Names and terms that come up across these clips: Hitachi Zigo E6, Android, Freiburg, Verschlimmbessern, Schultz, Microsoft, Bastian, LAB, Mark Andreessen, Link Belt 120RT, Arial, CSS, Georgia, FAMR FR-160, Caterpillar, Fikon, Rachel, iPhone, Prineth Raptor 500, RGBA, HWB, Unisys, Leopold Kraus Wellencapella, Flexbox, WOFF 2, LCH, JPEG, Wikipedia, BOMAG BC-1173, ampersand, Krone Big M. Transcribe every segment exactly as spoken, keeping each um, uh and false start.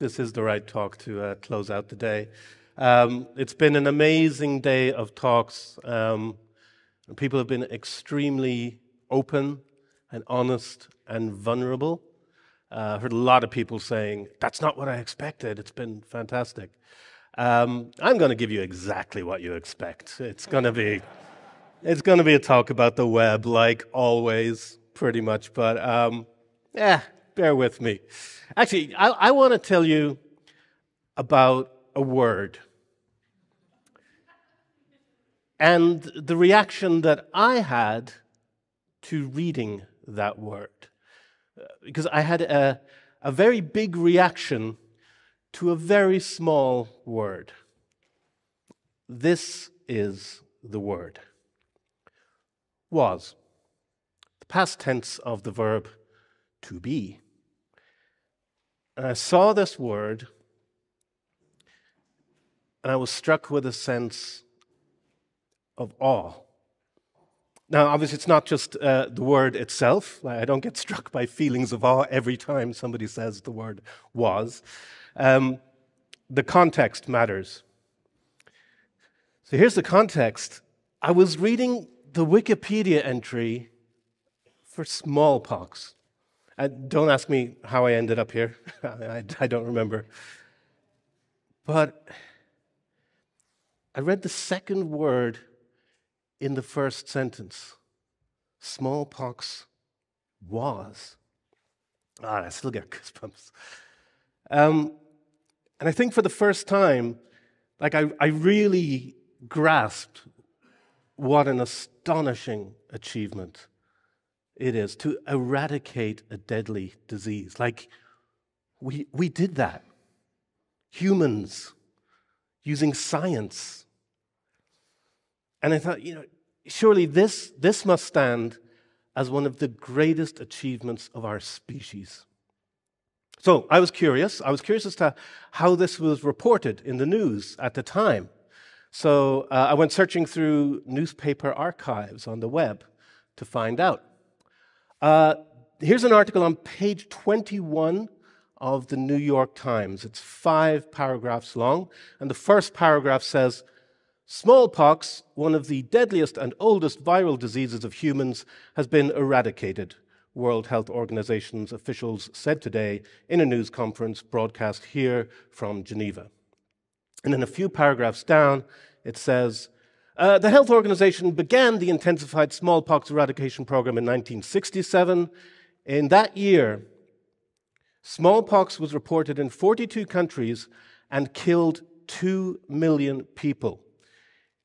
this is the right talk to uh, close out the day. Um, it's been an amazing day of talks. Um, people have been extremely open and honest and vulnerable. I uh, heard a lot of people saying, that's not what I expected. It's been fantastic. Um, I'm going to give you exactly what you expect. It's going to be it's going to be a talk about the web, like always, pretty much. But um, yeah, bear with me. Actually, I, I want to tell you about a word and the reaction that I had to reading that word. Because I had a, a very big reaction to a very small word. This is the word. Was. The past tense of the verb to be. And I saw this word, and I was struck with a sense of awe. Now, obviously, it's not just uh, the word itself. I don't get struck by feelings of awe every time somebody says the word was. Um, the context matters. So here's the context. I was reading the Wikipedia entry for smallpox. Uh, don't ask me how I ended up here. I, I don't remember. But I read the second word in the first sentence. Smallpox was. Ah, I still get goosebumps. Um, and I think for the first time, like I, I really grasped what an astonishing achievement it is to eradicate a deadly disease. Like, we, we did that. Humans, using science. And I thought, you know, surely this, this must stand as one of the greatest achievements of our species. So I was curious. I was curious as to how this was reported in the news at the time. So uh, I went searching through newspaper archives on the web to find out. Uh, here's an article on page twenty-one of the New York Times. It's five paragraphs long, and the first paragraph says, smallpox, one of the deadliest and oldest viral diseases of humans, has been eradicated, World Health Organization's officials said today in a news conference broadcast here from Geneva. And then a few paragraphs down, it says, uh, the Health Organization began the intensified smallpox eradication program in nineteen sixty-seven. In that year, smallpox was reported in forty-two countries and killed two million people.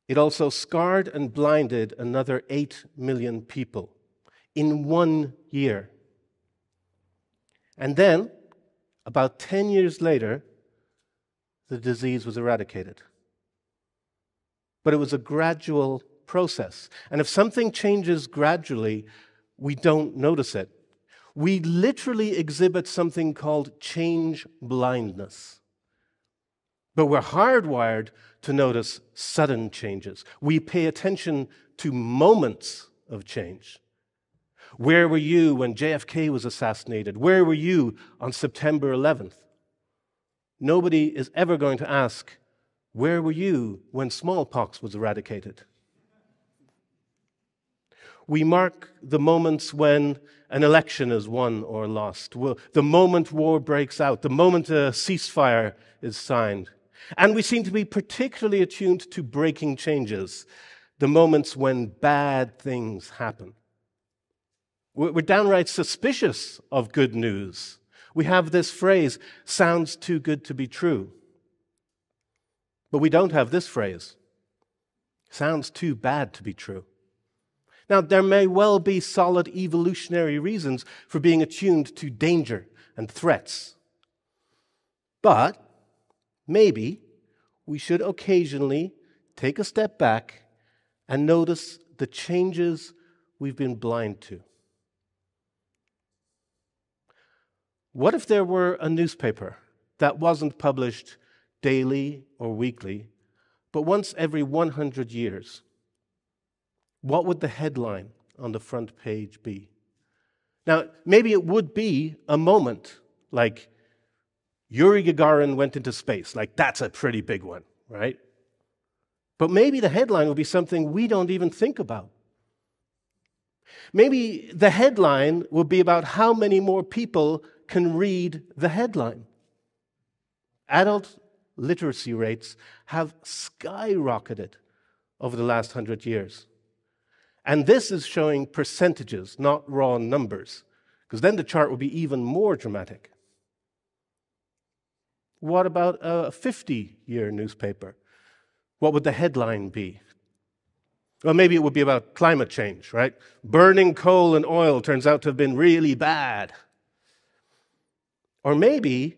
It also scarred and blinded another eight million people in one year. And then, about ten years later, the disease was eradicated. But it was a gradual process. And if something changes gradually, we don't notice it. We literally exhibit something called change blindness. But we're hardwired to notice sudden changes. We pay attention to moments of change. Where were you when J F K was assassinated? Where were you on September eleventh? Nobody is ever going to ask, where were you when smallpox was eradicated? We mark the moments when an election is won or lost, the moment war breaks out, the moment a ceasefire is signed. And we seem to be particularly attuned to breaking changes, the moments when bad things happen. We're downright suspicious of good news. We have this phrase, sounds too good to be true. But we don't have this phrase, sounds too bad to be true. Now, there may well be solid evolutionary reasons for being attuned to danger and threats. But maybe we should occasionally take a step back and notice the changes we've been blind to. What if there were a newspaper that wasn't published daily or weekly, but once every one hundred years? What would the headline on the front page be? Now, maybe it would be a moment like Yuri Gagarin went into space. Like, that's a pretty big one, right? But maybe the headline will be something we don't even think about. Maybe the headline will be about how many more people can read the headline. Adult literacy rates have skyrocketed over the last hundred years. And this is showing percentages, not raw numbers, because then the chart would be even more dramatic. What about a fifty-year newspaper? What would the headline be? Well, maybe it would be about climate change, right? Burning coal and oil turns out to have been really bad. Or maybe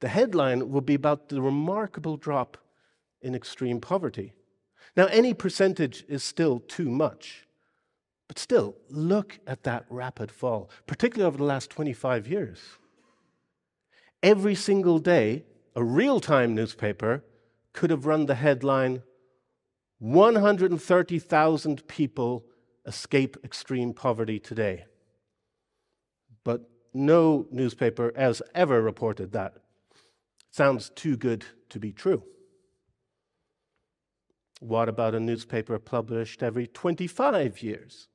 the headline will be about the remarkable drop in extreme poverty. Now, any percentage is still too much. But still, look at that rapid fall, particularly over the last twenty-five years. Every single day, a real-time newspaper could have run the headline, one hundred thirty thousand people escape extreme poverty today. But no newspaper has ever reported that. Sounds too good to be true. What about a newspaper published every twenty-five years?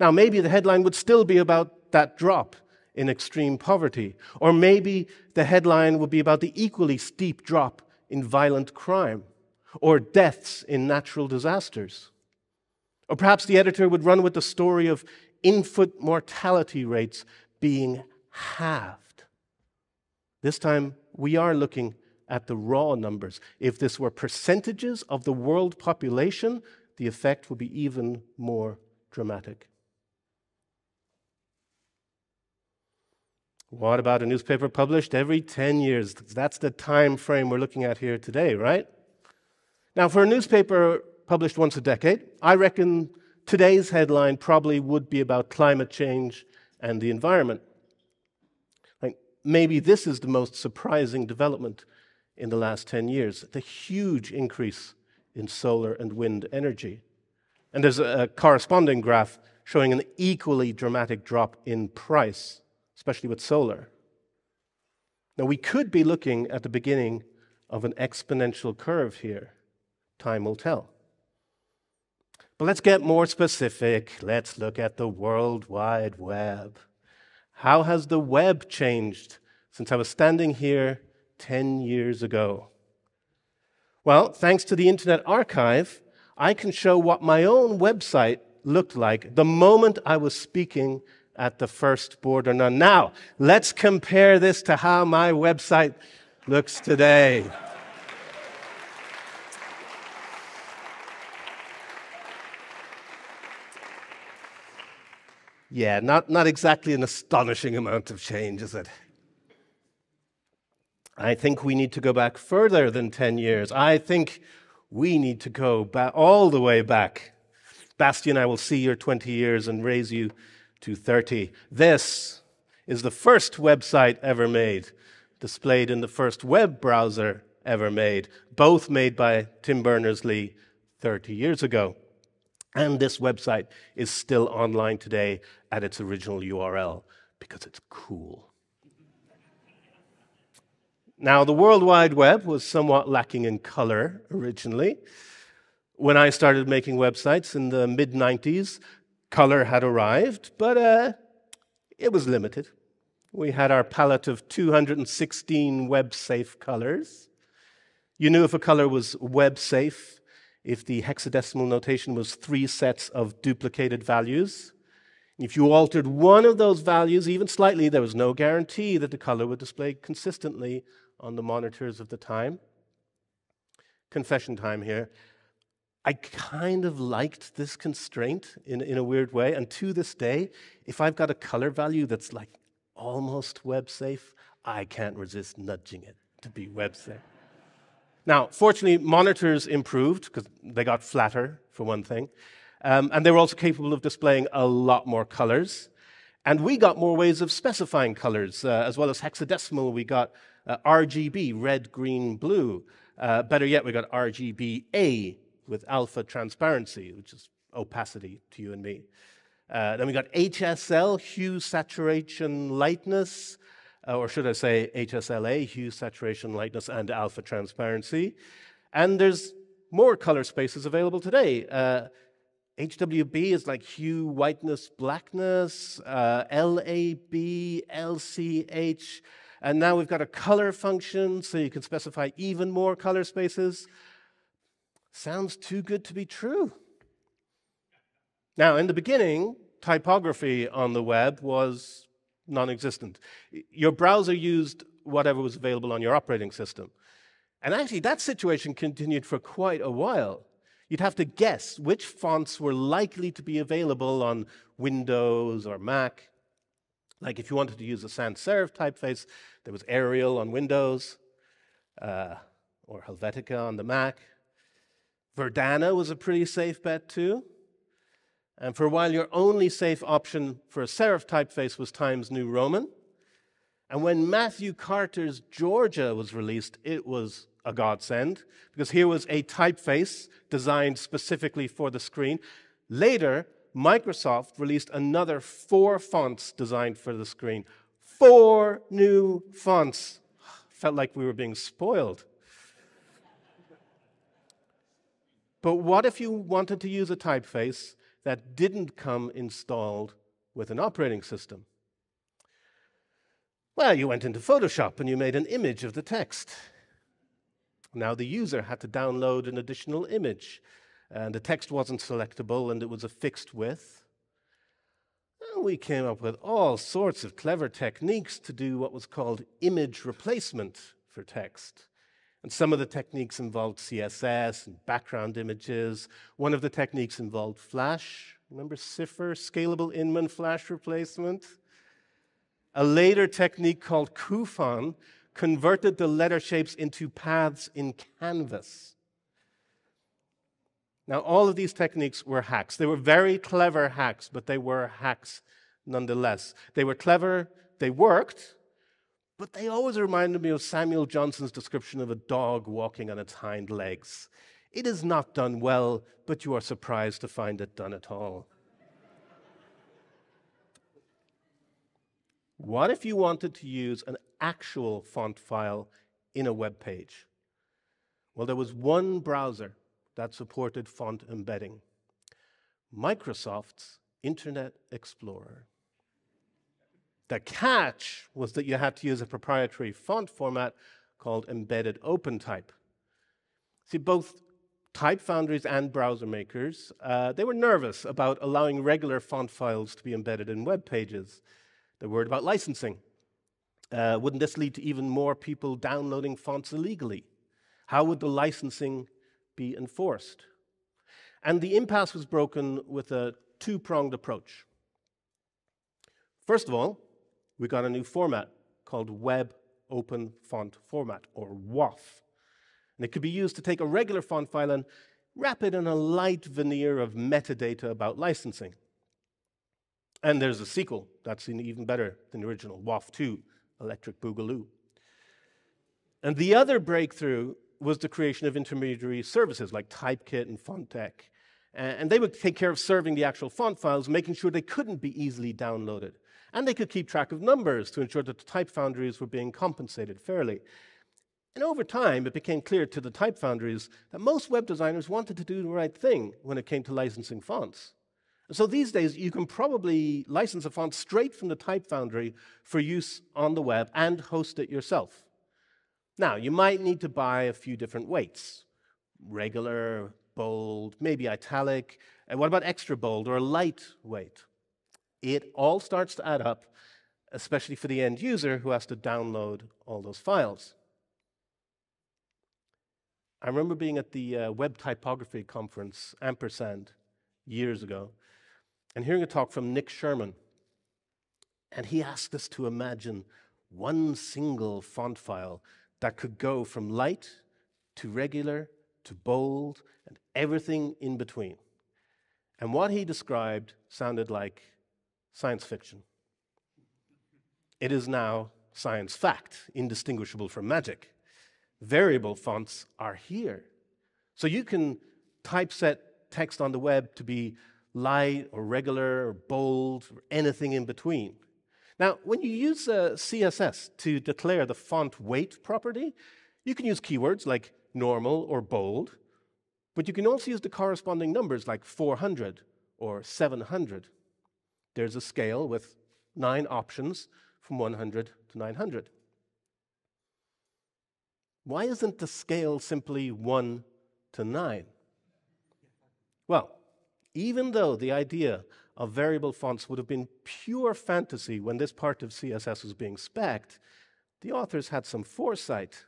Now, maybe the headline would still be about that drop in extreme poverty, or maybe the headline would be about the equally steep drop in violent crime, or deaths in natural disasters. Or perhaps the editor would run with the story of infant mortality rates being halved. This time, we are looking at the raw numbers. If this were percentages of the world population, the effect would be even more dramatic. What about a newspaper published every ten years? That's the time frame we're looking at here today, right? Now, for a newspaper published once a decade, I reckon today's headline probably would be about climate change and the environment. Like, maybe this is the most surprising development in the last ten years, the huge increase in solar and wind energy. And there's a corresponding graph showing an equally dramatic drop in price, especially with solar. Now, we could be looking at the beginning of an exponential curve here. Time will tell. But let's get more specific. Let's look at the World Wide Web. How has the web changed since I was standing here ten years ago? Well, thanks to the Internet Archive, I can show what my own website looked like the moment I was speaking at the first Border None. Now, let's compare this to how my website looks today. Yeah, not, not exactly an astonishing amount of change, is it? I think we need to go back further than ten years. I think we need to go back all the way back. Bastian, I will see your twenty years and raise you to thirty. This is the first website ever made, displayed in the first web browser ever made, both made by Tim Berners-Lee thirty years ago. And this website is still online today at its original U R L, because it's cool. Now, the World Wide Web was somewhat lacking in color originally. When I started making websites in the mid nineties, color had arrived, but uh, it was limited. We had our palette of two hundred sixteen web-safe colors. You knew if a color was web-safe if the hexadecimal notation was three sets of duplicated values. If you altered one of those values, even slightly, there was no guarantee that the color would display consistently on the monitors of the time. Confession time here. I kind of liked this constraint in, in a weird way, and to this day, if I've got a color value that's like almost web safe, I can't resist nudging it to be web safe. Now, fortunately, monitors improved, because they got flatter, for one thing, um, and they were also capable of displaying a lot more colors, and we got more ways of specifying colors, uh, as well as hexadecimal, we got uh, R G B, red, green, blue. Uh, better yet, we got R G B A, with alpha transparency, which is opacity to you and me. Uh, then we got H S L, hue, saturation, lightness. uh, or should I say H S L A, hue, saturation, lightness, and alpha transparency. And there's more color spaces available today. Uh, H W B is like hue, whiteness, blackness, uh, L A B, L C H, and now we've got a color function, so you can specify even more color spaces. Sounds too good to be true. Now, in the beginning, typography on the web was non-existent. Your browser used whatever was available on your operating system. And actually, that situation continued for quite a while. You'd have to guess which fonts were likely to be available on Windows or Mac. Like if you wanted to use a sans-serif typeface, there was Arial on Windows, uh, or Helvetica on the Mac. Verdana was a pretty safe bet too. And for a while, your only safe option for a serif typeface was Times New Roman. And when Matthew Carter's Georgia was released, it was a godsend, because here was a typeface designed specifically for the screen. Later, Microsoft released another four fonts designed for the screen. Four new fonts. Felt like we were being spoiled. But what if you wanted to use a typeface that didn't come installed with an operating system? Well, you went into Photoshop and you made an image of the text. Now the user had to download an additional image, and the text wasn't selectable, and it was a fixed width. And we came up with all sorts of clever techniques to do what was called image replacement for text. And some of the techniques involved C S S and background images. One of the techniques involved Flash. Remember S I F R, Scalable Inman Flash Replacement? A later technique called Cufon converted the letter shapes into paths in Canvas. Now, all of these techniques were hacks. They were very clever hacks, but they were hacks nonetheless. They were clever, they worked, but they always reminded me of Samuel Johnson's description of a dog walking on its hind legs. It is not done well, but you are surprised to find it done at all. What if you wanted to use an actual font file in a web page? Well, there was one browser that supported font embedding: Microsoft's Internet Explorer. The catch was that you had to use a proprietary font format called Embedded OpenType. See, both type foundries and browser makers, uh, they were nervous about allowing regular font files to be embedded in web pages. They worried about licensing. Uh, wouldn't this lead to even more people downloading fonts illegally? How would the licensing be enforced? And the impasse was broken with a two-pronged approach. First of all, we got a new format called Web Open Font Format, or WOFF. And it could be used to take a regular font file and wrap it in a light veneer of metadata about licensing. And there's a sequel that's even better than the original, WOFF two, Electric Boogaloo. And the other breakthrough was the creation of intermediary services like Typekit and Fontek. And they would take care of serving the actual font files, making sure they couldn't be easily downloaded. And they could keep track of numbers to ensure that the type foundries were being compensated fairly. And over time, it became clear to the type foundries that most web designers wanted to do the right thing when it came to licensing fonts. And so these days, you can probably license a font straight from the type foundry for use on the web and host it yourself. Now, you might need to buy a few different weights: regular, bold, maybe italic, and what about extra bold or lightweight? It all starts to add up, especially for the end user who has to download all those files. I remember being at the uh, web typography conference, Ampersand, years ago, and hearing a talk from Nick Sherman. And he asked us to imagine one single font file that could go from light to regular to bold and everything in between. And what he described sounded like science fiction. It is now science fact, indistinguishable from magic. Variable fonts are here. So you can typeset text on the web to be light or regular or bold or anything in between. Now, when you use uh, C S S to declare the font weight property, you can use keywords like normal or bold, but you can also use the corresponding numbers like four hundred or seven hundred. There's a scale with nine options from one hundred to nine hundred. Why isn't the scale simply one to nine? Well, even though the idea of variable fonts would have been pure fantasy when this part of C S S was being spec'd, the authors had some foresight.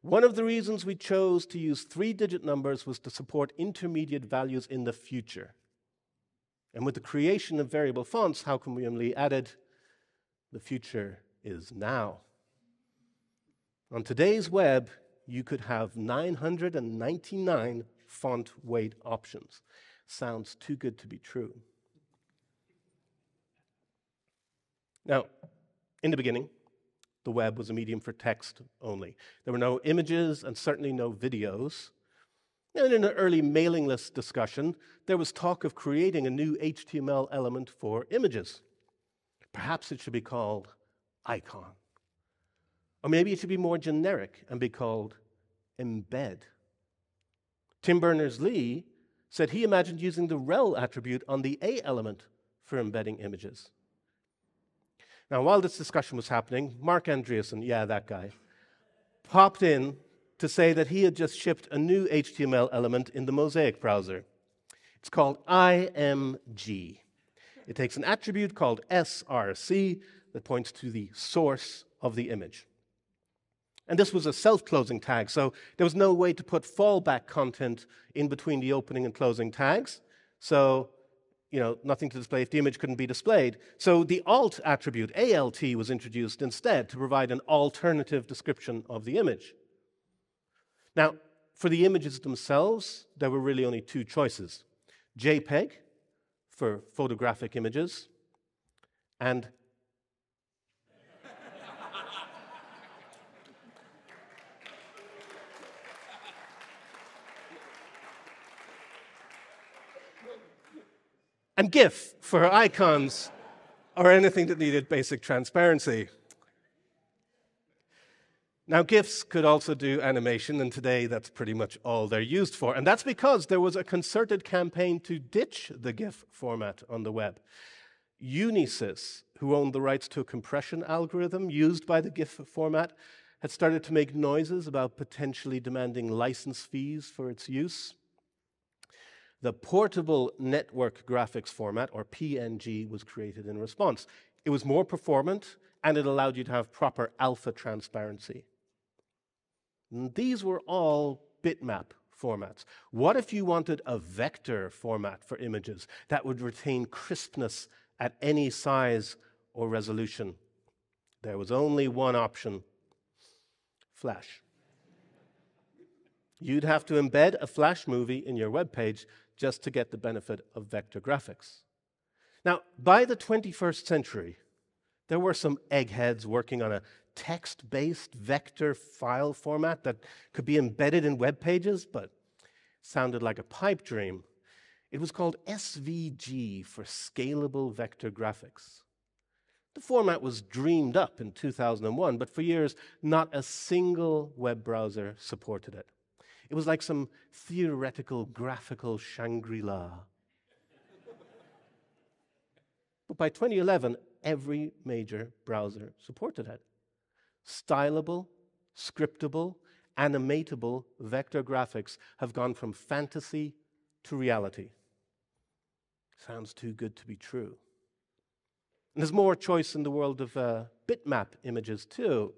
One of the reasons we chose to use three-digit numbers was to support intermediate values in the future. And with the creation of variable fonts, how conveniently added, the future is now. On today's web, you could have nine hundred ninety-nine font weight options. Sounds too good to be true. Now, in the beginning, the web was a medium for text only. There were no images and certainly no videos. And in an early mailing list discussion, there was talk of creating a new H T M L element for images. Perhaps it should be called icon. Or maybe it should be more generic and be called embed. Tim Berners-Lee said he imagined using the rel attribute on the A element for embedding images. Now, while this discussion was happening, Mark Andreessen, yeah, that guy, popped in to say that he had just shipped a new H T M L element in the Mosaic browser. It's called I M G. It takes an attribute called S R C that points to the source of the image. And this was a self-closing tag, so there was no way to put fallback content in between the opening and closing tags. So, you know, nothing to display if the image couldn't be displayed. So the alt attribute, A L T, was introduced instead to provide an alternative description of the image. Now, for the images themselves, there were really only two choices. JPEG, for photographic images, and and GIF for icons, or anything that needed basic transparency. Now, GIFs could also do animation, and today that's pretty much all they're used for. And that's because there was a concerted campaign to ditch the GIF format on the web. Unisys, who owned the rights to a compression algorithm used by the GIF format, had started to make noises about potentially demanding license fees for its use. The Portable Network Graphics Format, or P N G, was created in response. It was more performant, and it allowed you to have proper alpha transparency. And these were all bitmap formats. What if you wanted a vector format for images that would retain crispness at any size or resolution? There was only one option: Flash. You'd have to embed a Flash movie in your web page just to get the benefit of vector graphics. Now, by the twenty-first century, there were some eggheads working on a text-based vector file format that could be embedded in web pages, but sounded like a pipe dream. It was called S V G, for Scalable Vector Graphics. The format was dreamed up in two thousand one, but for years, not a single web browser supported it. It was like some theoretical graphical Shangri-La. But by twenty eleven, every major browser supported it. Stylable, scriptable, animatable vector graphics have gone from fantasy to reality. Sounds too good to be true. And there's more choice in the world of uh, bitmap images, too.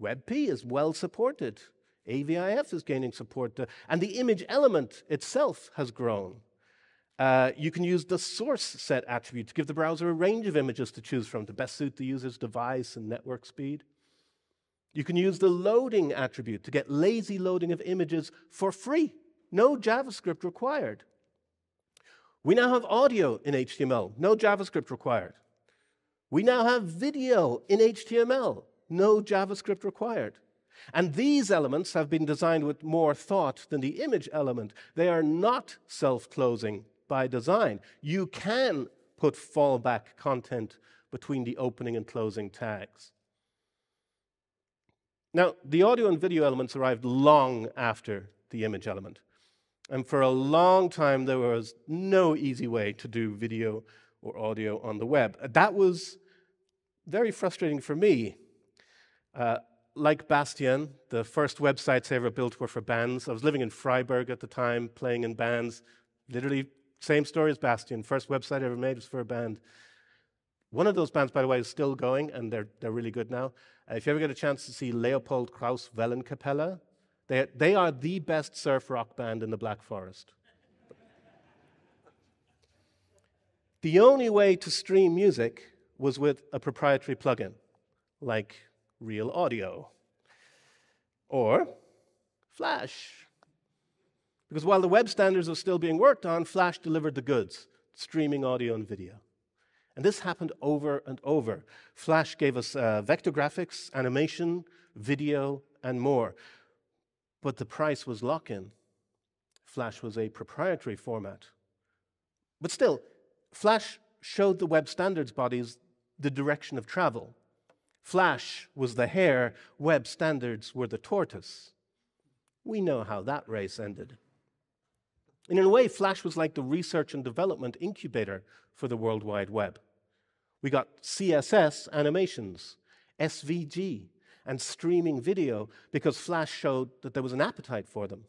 WebP is well supported. A V I F is gaining support, uh, and the image element itself has grown. Uh, you can use the source set attribute to give the browser a range of images to choose from to best suit the user's device and network speed. You can use the loading attribute to get lazy loading of images for free, no JavaScript required. We now have audio in H T M L, no JavaScript required. We now have video in H T M L, no JavaScript required. And these elements have been designed with more thought than the image element. They are not self-closing by design. You can put fallback content between the opening and closing tags. Now, the audio and video elements arrived long after the image element. And for a long time, there was no easy way to do video or audio on the web. That was very frustrating for me. Uh, like Bastian, the first websites I ever built were for bands. I was living in Freiburg at the time, playing in bands. Literally, same story as Bastian. First website I ever made was for a band. One of those bands, by the way, is still going, and they're, they're really good now. Uh, if you ever get a chance to see Leopold Kraus Wellencapella, they, they are the best surf rock band in the Black Forest. The only way to stream music was with a proprietary plugin, like Real Audio or Flash. Because while the web standards were still being worked on, Flash delivered the goods, streaming audio and video. And this happened over and over. Flash gave us uh, vector graphics, animation, video, and more. But the price was lock-in. Flash was a proprietary format. But still, Flash showed the web standards bodies the direction of travel. Flash was the hare, web standards were the tortoise. We know how that race ended. And in a way, Flash was like the research and development incubator for the World Wide Web. We got C S S animations, S V G, and streaming video because Flash showed that there was an appetite for them.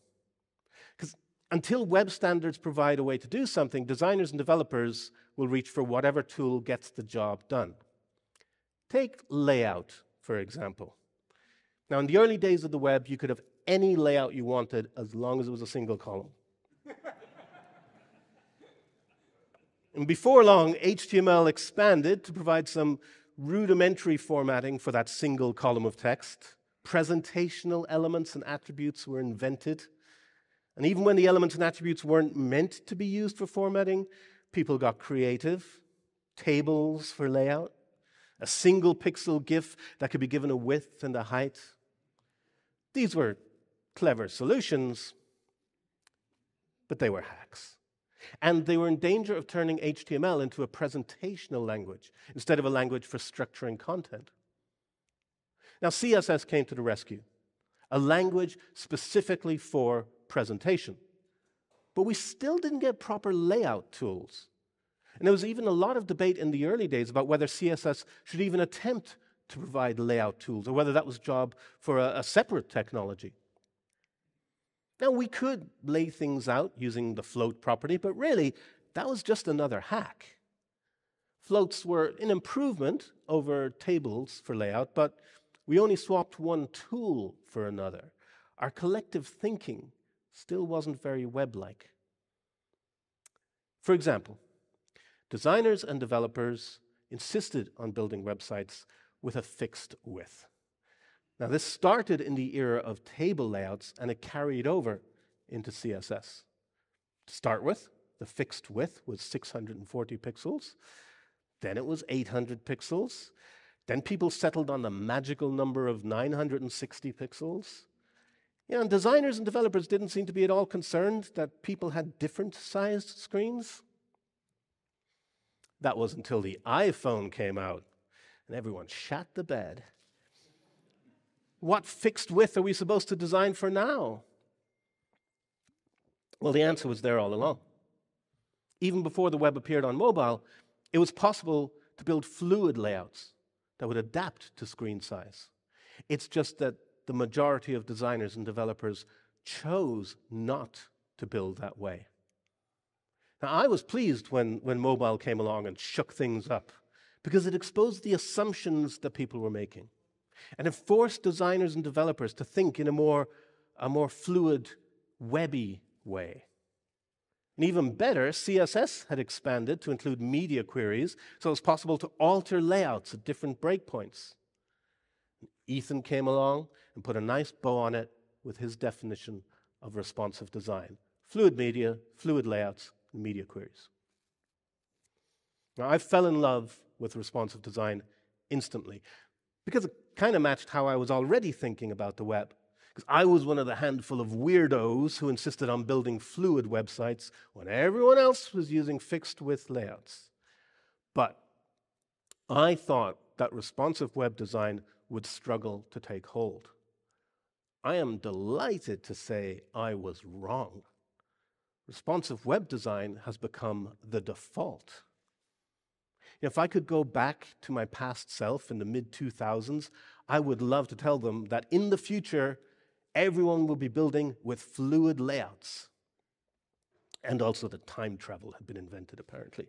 Because until web standards provide a way to do something, designers and developers will reach for whatever tool gets the job done. Take layout, for example. Now, in the early days of the web, you could have any layout you wanted as long as it was a single column. And before long, H T M L expanded to provide some rudimentary formatting for that single column of text. Presentational elements and attributes were invented. And even when the elements and attributes weren't meant to be used for formatting, people got creative. Tables for layout. A single pixel GIF that could be given a width and a height. These were clever solutions, but they were hacks. And they were in danger of turning H T M L into a presentational language instead of a language for structuring content. Now, C S S came to the rescue, a language specifically for presentation. But we still didn't get proper layout tools. And there was even a lot of debate in the early days about whether C S S should even attempt to provide layout tools or whether that was a job for a, a separate technology. Now, we could lay things out using the float property, but really, that was just another hack. Floats were an improvement over tables for layout, but we only swapped one tool for another. Our collective thinking still wasn't very web-like. For example, designers and developers insisted on building websites with a fixed width. Now, this started in the era of table layouts, and it carried over into C S S. To start with, the fixed width was six hundred forty pixels. Then it was eight hundred pixels. Then people settled on the magical number of nine hundred sixty pixels. You know, and designers and developers didn't seem to be at all concerned that people had different sized screens. That was until the iPhone came out, and everyone shat the bed. What fixed width are we supposed to design for now? Well, the answer was there all along. Even before the web appeared on mobile, it was possible to build fluid layouts that would adapt to screen size. It's just that the majority of designers and developers chose not to build that way. Now, I was pleased when, when mobile came along and shook things up, because it exposed the assumptions that people were making. And it forced designers and developers to think in a more, a more fluid, webby way. And even better, C S S had expanded to include media queries, so it was possible to alter layouts at different breakpoints. Ethan came along and put a nice bow on it with his definition of responsive design. Fluid media, fluid layouts, and media queries. Now, I fell in love with responsive design instantly, because it kind of matched how I was already thinking about the web. Because I was one of the handful of weirdos who insisted on building fluid websites when everyone else was using fixed-width layouts. But I thought that responsive web design would struggle to take hold. I am delighted to say I was wrong. Responsive web design has become the default. If I could go back to my past self in the mid two thousands, I would love to tell them that in the future, everyone will be building with fluid layouts. And also that time travel had been invented, apparently.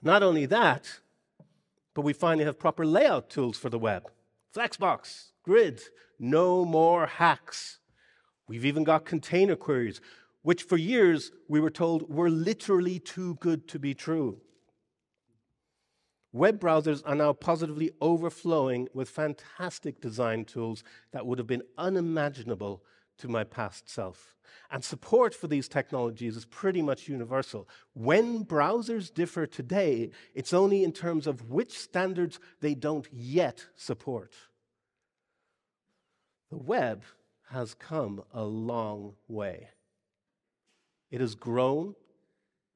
Not only that, but we finally have proper layout tools for the web. Flexbox, grid, no more hacks. We've even got container queries, which for years we were told were literally too good to be true. Web browsers are now positively overflowing with fantastic design tools that would have been unimaginable to my past self. And support for these technologies is pretty much universal. When browsers differ today, it's only in terms of which standards they don't yet support. The web has come a long way. It has grown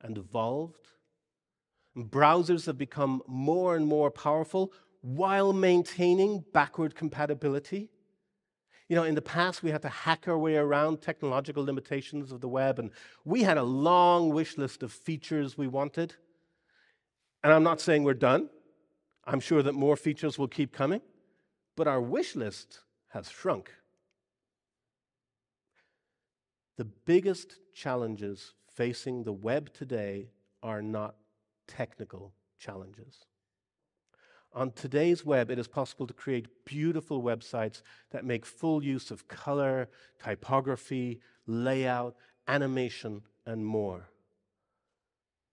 and evolved. Browsers have become more and more powerful while maintaining backward compatibility. You know, in the past, we had to hack our way around technological limitations of the web, and we had a long wish list of features we wanted. And I'm not saying we're done. I'm sure that more features will keep coming, but our wish list has shrunk. The biggest challenges facing the web today are not technical challenges. On today's web, it is possible to create beautiful websites that make full use of color, typography, layout, animation, and more.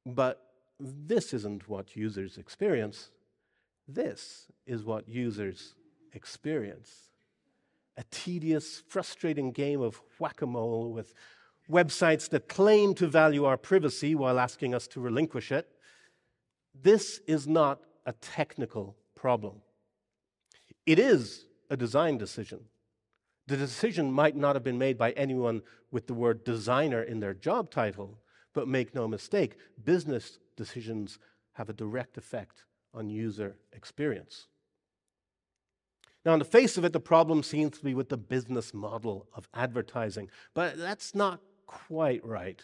But this isn't what users experience. This is what users experience. A tedious, frustrating game of whack-a-mole with websites that claim to value our privacy while asking us to relinquish it. This is not a technical problem. It is a design decision. The decision might not have been made by anyone with the word designer in their job title, but make no mistake, business decisions have a direct effect on user experience. Now, on the face of it, the problem seems to be with the business model of advertising, but that's not quite right.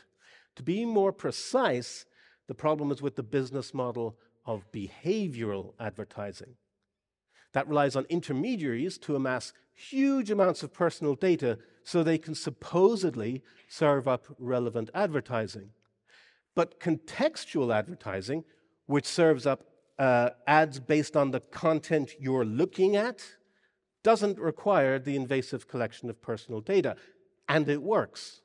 To be more precise, the problem is with the business model of behavioral advertising. That relies on intermediaries to amass huge amounts of personal data so they can supposedly serve up relevant advertising. But contextual advertising, which serves up uh, ads based on the content you're looking at, doesn't require the invasive collection of personal data, and it works.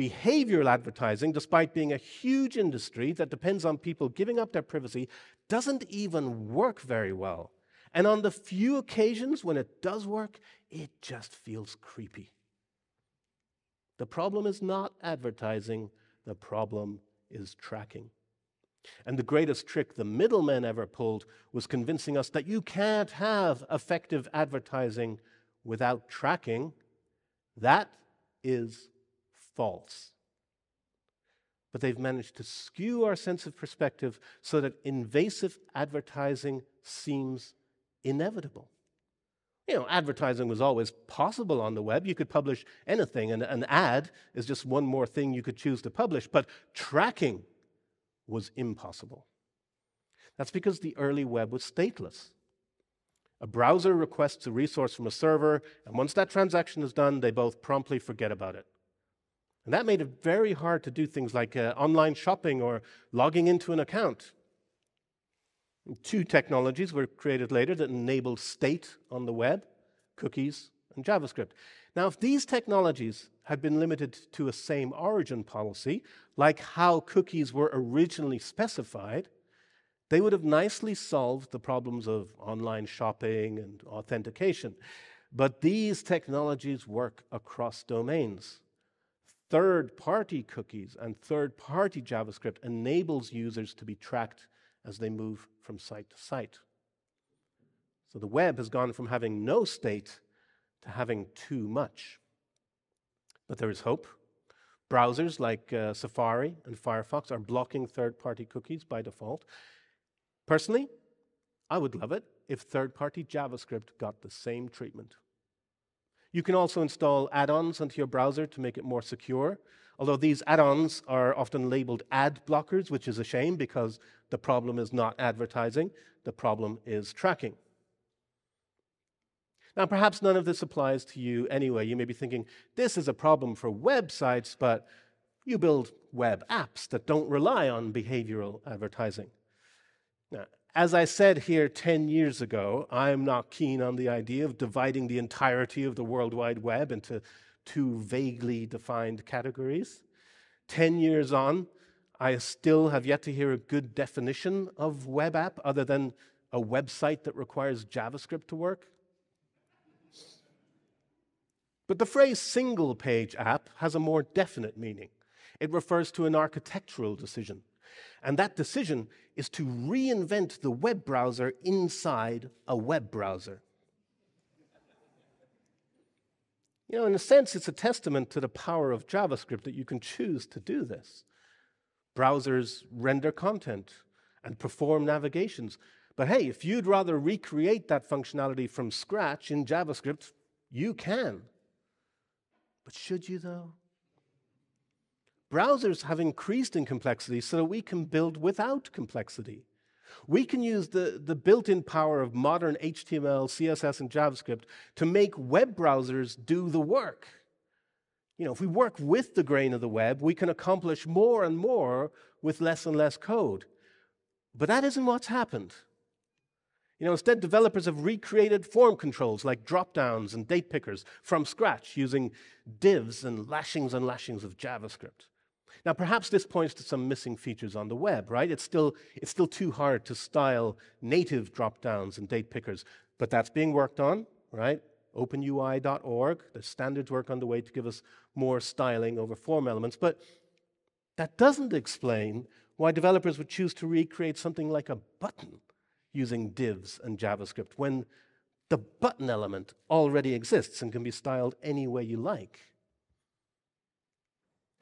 Behavioral advertising, despite being a huge industry that depends on people giving up their privacy, doesn't even work very well. And on the few occasions when it does work, it just feels creepy. The problem is not advertising, the problem is tracking. And the greatest trick the middlemen ever pulled was convincing us that you can't have effective advertising without tracking. That is false. But they've managed to skew our sense of perspective so that invasive advertising seems inevitable. You know, advertising was always possible on the web. You could publish anything, and an ad is just one more thing you could choose to publish, but tracking was impossible. That's because the early web was stateless. A browser requests a resource from a server, and once that transaction is done, they both promptly forget about it. And that made it very hard to do things like uh, online shopping or logging into an account. Two technologies were created later that enabled state on the web, cookies and JavaScript. Now, if these technologies had been limited to a same origin policy, like how cookies were originally specified, they would have nicely solved the problems of online shopping and authentication. But these technologies work across domains. Third-party cookies and third-party JavaScript enables users to be tracked as they move from site to site. So the web has gone from having no state to having too much. But there is hope. Browsers like uh, Safari and Firefox are blocking third-party cookies by default. Personally, I would love it if third-party JavaScript got the same treatment. You can also install add-ons onto your browser to make it more secure, although these add-ons are often labeled ad blockers, which is a shame because the problem is not advertising, the problem is tracking. Now, perhaps none of this applies to you anyway. You may be thinking, this is a problem for websites, but you build web apps that don't rely on behavioral advertising. Now, as I said here ten years ago, I'm not keen on the idea of dividing the entirety of the World Wide Web into two vaguely defined categories. ten years on, I still have yet to hear a good definition of web app other than a website that requires JavaScript to work. But the phrase single page app has a more definite meaning. It refers to an architectural decision. And that decision is to reinvent the web browser inside a web browser. You know, in a sense, it's a testament to the power of JavaScript that you can choose to do this. Browsers render content and perform navigations. But hey, if you'd rather recreate that functionality from scratch in JavaScript, you can. But should you, though? Browsers have increased in complexity so that we can build without complexity. We can use the, the built-in power of modern H T M L, C S S, and JavaScript to make web browsers do the work. You know, if we work with the grain of the web, we can accomplish more and more with less and less code. But that isn't what's happened. You know, instead, developers have recreated form controls like drop-downs and date pickers from scratch using divs and lashings and lashings of JavaScript. Now, perhaps this points to some missing features on the web, right? It's still, it's still too hard to style native drop-downs and date pickers, but that's being worked on, right? open U I dot org, there's standards work on the way to give us more styling over form elements, but that doesn't explain why developers would choose to recreate something like a button using divs and JavaScript when the button element already exists and can be styled any way you like.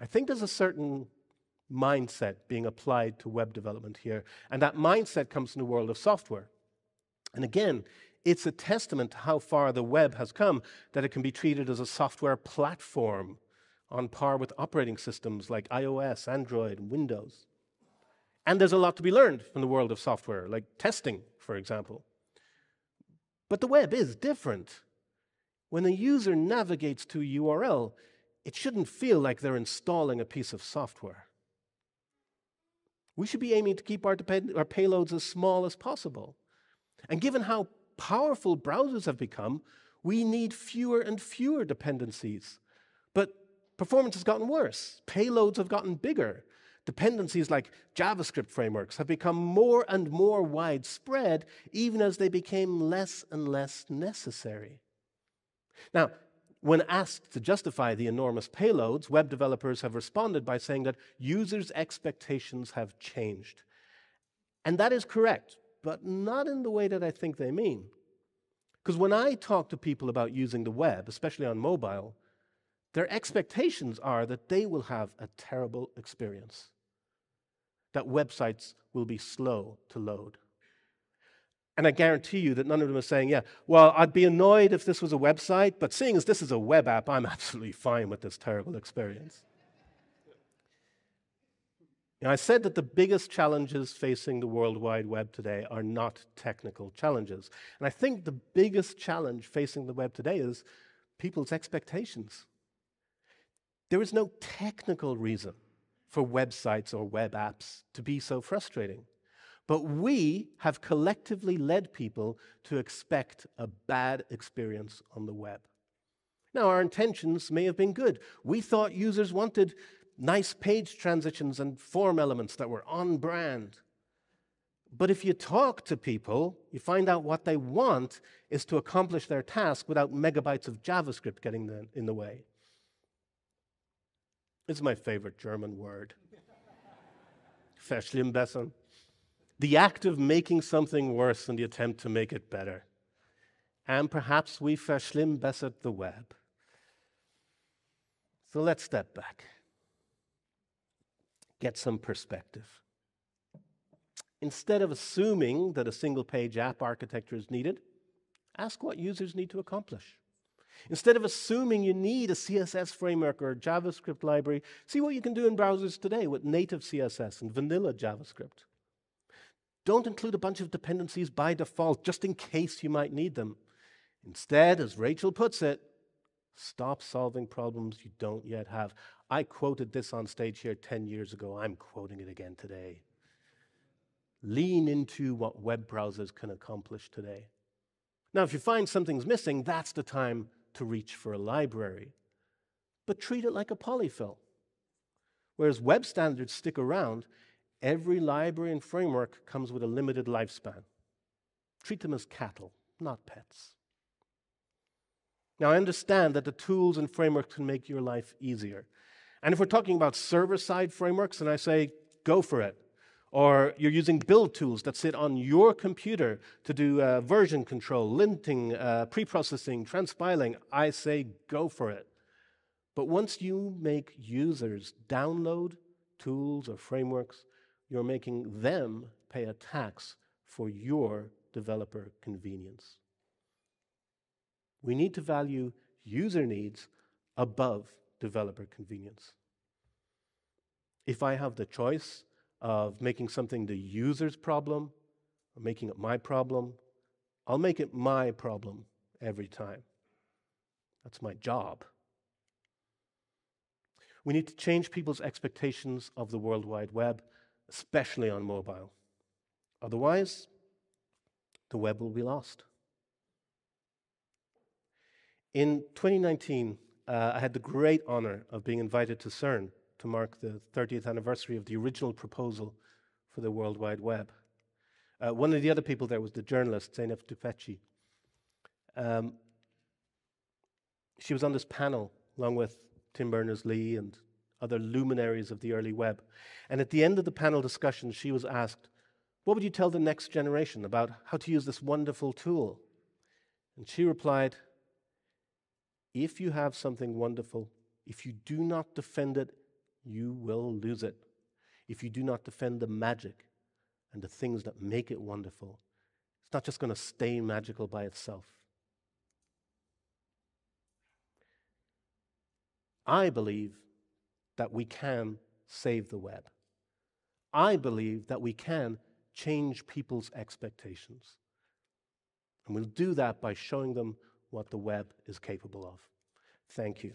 I think there's a certain mindset being applied to web development here, and that mindset comes from the world of software. And again, it's a testament to how far the web has come that it can be treated as a software platform on par with operating systems like iOS, Android, and Windows. And there's a lot to be learned from the world of software, like testing, for example. But the web is different. When a user navigates to a U R L, it shouldn't feel like they're installing a piece of software. We should be aiming to keep our, our payloads as small as possible. And given how powerful browsers have become, we need fewer and fewer dependencies. But performance has gotten worse. Payloads have gotten bigger. Dependencies like JavaScript frameworks have become more and more widespread, even as they became less and less necessary. Now, when asked to justify the enormous payloads, web developers have responded by saying that users' expectations have changed. And that is correct, but not in the way that I think they mean. Because when I talk to people about using the web, especially on mobile, their expectations are that they will have a terrible experience, that websites will be slow to load. And I guarantee you that none of them are saying, yeah, well, I'd be annoyed if this was a website, but seeing as this is a web app, I'm absolutely fine with this terrible experience. Now, I said that the biggest challenges facing the World Wide Web today are not technical challenges. And I think the biggest challenge facing the web today is people's expectations. There is no technical reason for websites or web apps to be so frustrating. But we have collectively led people to expect a bad experience on the web. Now, our intentions may have been good. We thought users wanted nice page transitions and form elements that were on brand. But if you talk to people, you find out what they want is to accomplish their task without megabytes of JavaScript getting in the way. It's my favorite German word, Verschlimmbessern. The act of making something worse in the attempt to make it better. And perhaps we verschlimmbessert the web. So let's step back. get some perspective. Instead of assuming that a single-page app architecture is needed, ask what users need to accomplish. Instead of assuming you need a C S S framework or a JavaScript library, see what you can do in browsers today with native C S S and vanilla JavaScript. Don't include a bunch of dependencies by default, just in case you might need them. Instead, as Rachel puts it, stop solving problems you don't yet have. I quoted this on stage here ten years ago. I'm quoting it again today. Lean into what web browsers can accomplish today. Now, if you find something's missing, that's the time to reach for a library. But treat it like a polyfill. Whereas web standards stick around, every library and framework comes with a limited lifespan. Treat them as cattle, not pets. Now, I understand that the tools and frameworks can make your life easier. And if we're talking about server-side frameworks, then I say, go for it. Or you're using build tools that sit on your computer to do uh, version control, linting, uh, pre-processing, transpiling, I say go for it. But once you make users download tools or frameworks, you're making them pay a tax for your developer convenience. We need to value user needs above developer convenience. If I have the choice of making something the user's problem, or making it my problem, I'll make it my problem every time. That's my job. We need to change people's expectations of the World Wide Web, especially on mobile. Otherwise, the web will be lost. In twenty nineteen, uh, I had the great honor of being invited to CERN to mark the thirtieth anniversary of the original proposal for the World Wide Web. Uh, one of the other people there was the journalist, Zeynep Tufekci. Um, she was on this panel, along with Tim Berners-Lee and other luminaries of the early web. And at the end of the panel discussion, she was asked, what would you tell the next generation about how to use this wonderful tool? And she replied, if you have something wonderful, if you do not defend it, you will lose it. If you do not defend the magic and the things that make it wonderful, it's not just going to stay magical by itself. I believe that we can save the web. I believe that we can change people's expectations. And we'll do that by showing them what the web is capable of. Thank you.